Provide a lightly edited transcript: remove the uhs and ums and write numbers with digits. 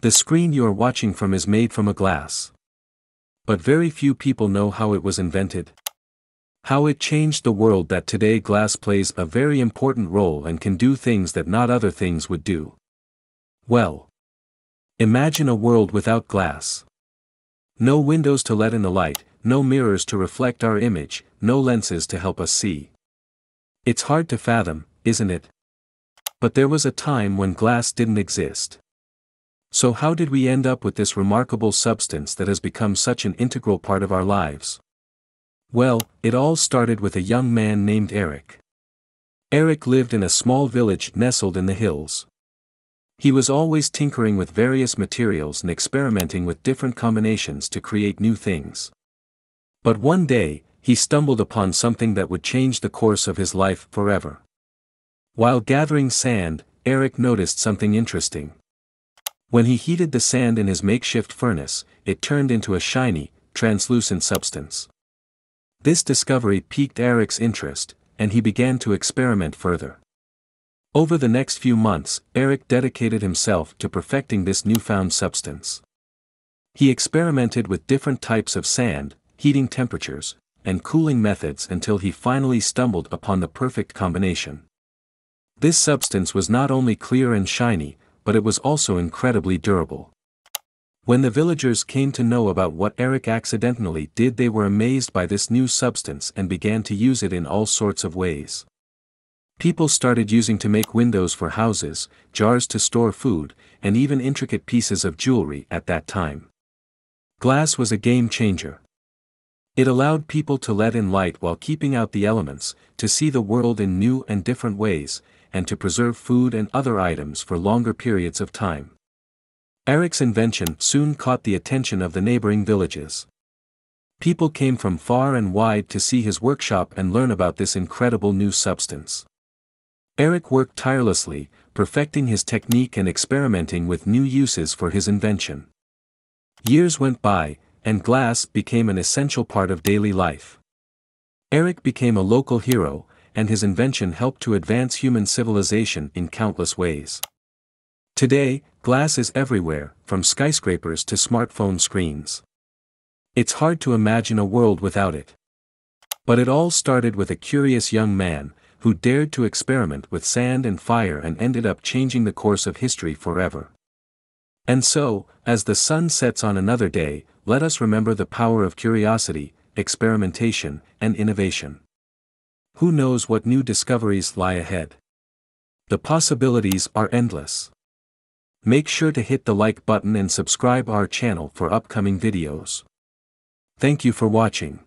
The screen you are watching from is made from a glass. But very few people know how it was invented. How it changed the world that today glass plays a very important role and can do things that not other things would do. Well. Imagine a world without glass. No windows to let in the light, no mirrors to reflect our image, no lenses to help us see. It's hard to fathom, isn't it? But there was a time when glass didn't exist. So how did we end up with this remarkable substance that has become such an integral part of our lives? Well, it all started with a young man named Eric. Eric lived in a small village nestled in the hills. He was always tinkering with various materials and experimenting with different combinations to create new things. But one day, he stumbled upon something that would change the course of his life forever. While gathering sand, Eric noticed something interesting. When he heated the sand in his makeshift furnace, it turned into a shiny, translucent substance. This discovery piqued Eric's interest, and he began to experiment further. Over the next few months, Eric dedicated himself to perfecting this newfound substance. He experimented with different types of sand, heating temperatures, and cooling methods until he finally stumbled upon the perfect combination. This substance was not only clear and shiny, but it was also incredibly durable. When the villagers came to know about what Eric accidentally did, they were amazed by this new substance and began to use it in all sorts of ways. People started using to make windows for houses, jars to store food, and even intricate pieces of jewelry at that time. Glass was a game changer. It allowed people to let in light while keeping out the elements, to see the world in new and different ways, and to preserve food and other items for longer periods of time. Eric's invention soon caught the attention of the neighboring villages. People came from far and wide to see his workshop and learn about this incredible new substance. Eric worked tirelessly, perfecting his technique and experimenting with new uses for his invention. Years went by, and glass became an essential part of daily life. Eric became a local hero, and his invention helped to advance human civilization in countless ways. Today, glass is everywhere, from skyscrapers to smartphone screens. It's hard to imagine a world without it. But it all started with a curious young man, who dared to experiment with sand and fire and ended up changing the course of history forever. And so, as the sun sets on another day, let us remember the power of curiosity, experimentation, and innovation. Who knows what new discoveries lie ahead? The possibilities are endless. Make sure to hit the like button and subscribe our channel for upcoming videos. Thank you for watching.